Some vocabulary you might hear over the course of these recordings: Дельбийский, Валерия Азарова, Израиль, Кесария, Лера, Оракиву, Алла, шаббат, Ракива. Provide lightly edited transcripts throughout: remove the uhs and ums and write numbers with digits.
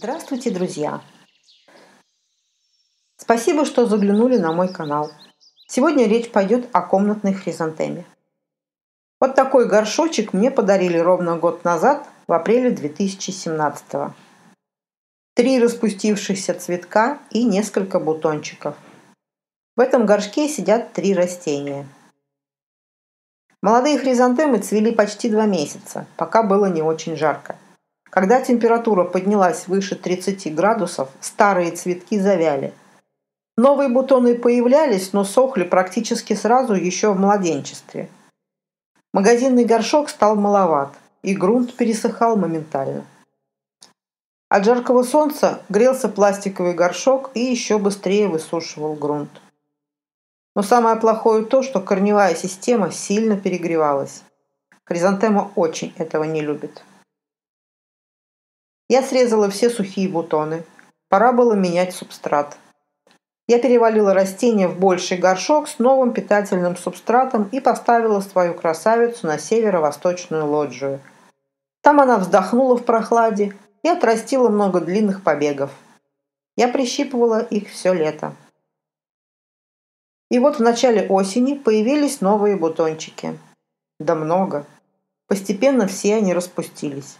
Здравствуйте, друзья! Спасибо, что заглянули на мой канал. Сегодня речь пойдет о комнатной хризантеме. Вот такой горшочек мне подарили ровно год назад, в апреле 2017-го. 3 распустившихся цветка и несколько бутончиков. В этом горшке сидят 3 растения. Молодые хризантемы цвели почти 2 месяца, пока было не очень жарко. Когда температура поднялась выше 30 градусов, старые цветки завяли. Новые бутоны появлялись, но сохли практически сразу еще в младенчестве. Магазинный горшок стал маловат, и грунт пересыхал моментально. От жаркого солнца грелся пластиковый горшок и еще быстрее высушивал грунт. Но самое плохое то, что корневая система сильно перегревалась. Хризантема очень этого не любит. Я срезала все сухие бутоны. Пора было менять субстрат. Я перевалила растение в больший горшок с новым питательным субстратом и поставила свою красавицу на северо-восточную лоджию. Там она вздохнула в прохладе и отрастила много длинных побегов. Я прищипывала их все лето. И вот в начале осени появились новые бутончики. Да много. Постепенно все они распустились.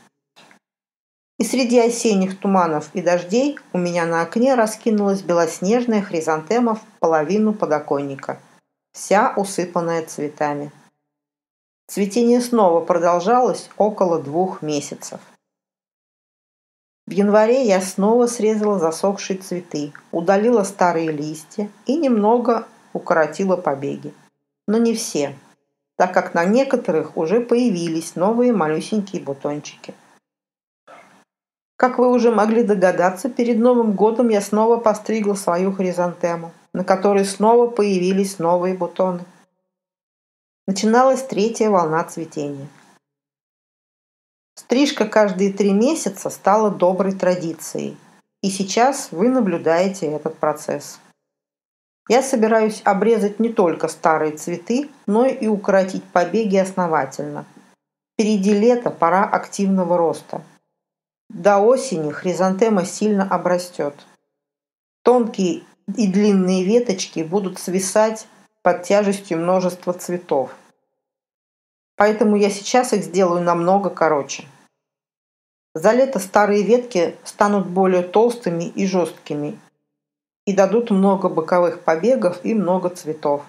И среди осенних туманов и дождей у меня на окне раскинулась белоснежная хризантема в половину подоконника, вся усыпанная цветами. Цветение снова продолжалось около 2 месяцев. В январе я снова срезала засохшие цветы, удалила старые листья и немного укоротила побеги. Но не все, так как на некоторых уже появились новые малюсенькие бутончики. Как вы уже могли догадаться, перед Новым годом я снова постригла свою хризантему, на которой снова появились новые бутоны. Начиналась 3-я волна цветения. Стрижка каждые 3 месяца стала доброй традицией, и сейчас вы наблюдаете этот процесс. Я собираюсь обрезать не только старые цветы, но и укоротить побеги основательно. Впереди лето, пора активного роста. До осени хризантема сильно обрастет. Тонкие и длинные веточки будут свисать под тяжестью множества цветов. Поэтому я сейчас их сделаю намного короче. За лето старые ветки станут более толстыми и жесткими и дадут много боковых побегов и много цветов.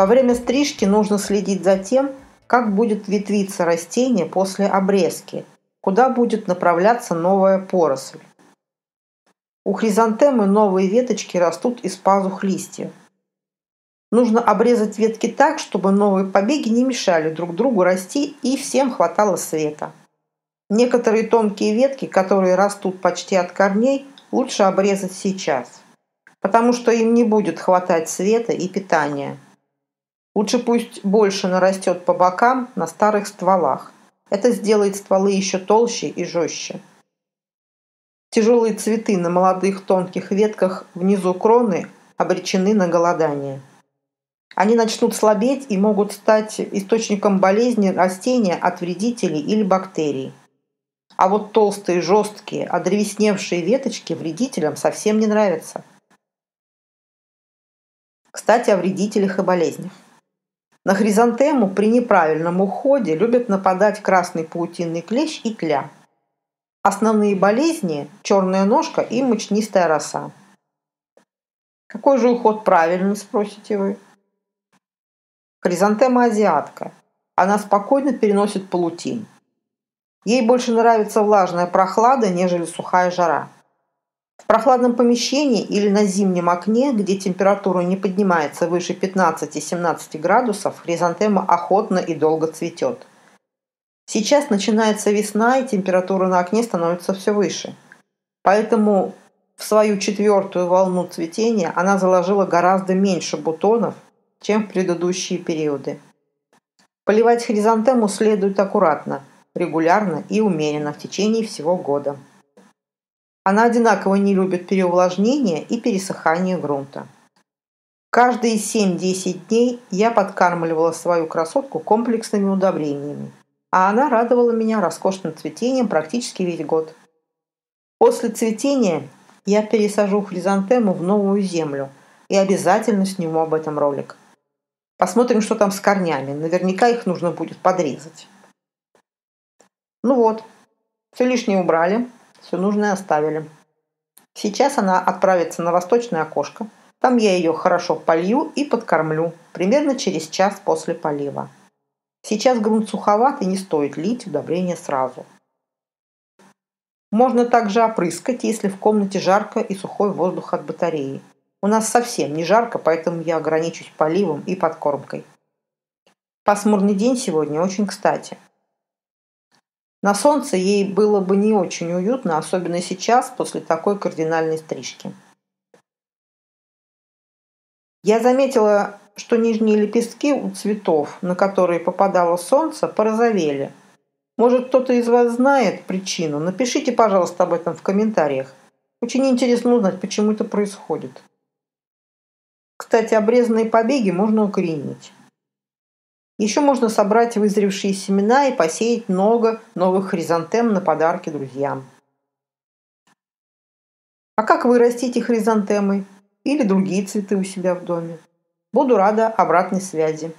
Во время стрижки нужно следить за тем, как будет ветвиться растение после обрезки, куда будет направляться новая поросль. У хризантемы новые веточки растут из пазух листьев. Нужно обрезать ветки так, чтобы новые побеги не мешали друг другу расти и всем хватало света. Некоторые тонкие ветки, которые растут почти от корней, лучше обрезать сейчас, потому что им не будет хватать света и питания. Лучше пусть больше нарастет по бокам на старых стволах. Это сделает стволы еще толще и жестче. Тяжелые цветы на молодых тонких ветках внизу кроны обречены на голодание. Они начнут слабеть и могут стать источником болезни растения от вредителей или бактерий. А вот толстые, жесткие, одревесневшие веточки вредителям совсем не нравятся. Кстати, о вредителях и болезнях. На хризантему при неправильном уходе любят нападать красный паутинный клещ и тля. Основные болезни – черная ножка и мучнистая роса. Какой же уход правильный, спросите вы? Хризантема азиатка. Она спокойно переносит паутин. Ей больше нравится влажная прохлада, нежели сухая жара. В прохладном помещении или на зимнем окне, где температура не поднимается выше 15-17 градусов, хризантема охотно и долго цветет. Сейчас начинается весна, и температура на окне становится все выше. Поэтому в свою четвертую волну цветения она заложила гораздо меньше бутонов, чем в предыдущие периоды. Поливать хризантему следует аккуратно, регулярно и умеренно в течение всего года. Она одинаково не любит переувлажнение и пересыхание грунта. Каждые 7-10 дней я подкармливала свою красотку комплексными удобрениями, а она радовала меня роскошным цветением практически весь год. После цветения я пересажу хризантему в новую землю и обязательно сниму об этом ролик. Посмотрим, что там с корнями. Наверняка их нужно будет подрезать. Ну вот, все лишнее убрали. Все нужное оставили. Сейчас она отправится на восточное окошко. Там я ее хорошо полью и подкормлю, примерно через час после полива. Сейчас грунт суховат и не стоит лить удобрение сразу. Можно также опрыскать, если в комнате жарко и сухой воздух от батареи. У нас совсем не жарко, поэтому я ограничусь поливом и подкормкой. Пасмурный день сегодня очень кстати. На солнце ей было бы не очень уютно, особенно сейчас, после такой кардинальной стрижки. Я заметила, что нижние лепестки у цветов, на которые попадало солнце, порозовели. Может, кто-то из вас знает причину? Напишите, пожалуйста, об этом в комментариях. Очень интересно узнать, почему это происходит. Кстати, обрезанные побеги можно укоренить. Еще можно собрать вызревшие семена и посеять много новых хризантем на подарки друзьям. А как вы растите хризантемы или другие цветы у себя в доме? Буду рада обратной связи.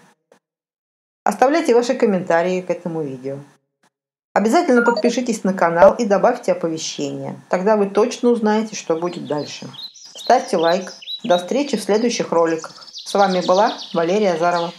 Оставляйте ваши комментарии к этому видео. Обязательно подпишитесь на канал и добавьте оповещения. Тогда вы точно узнаете, что будет дальше. Ставьте лайк. До встречи в следующих роликах. С вами была Валерия Азарова.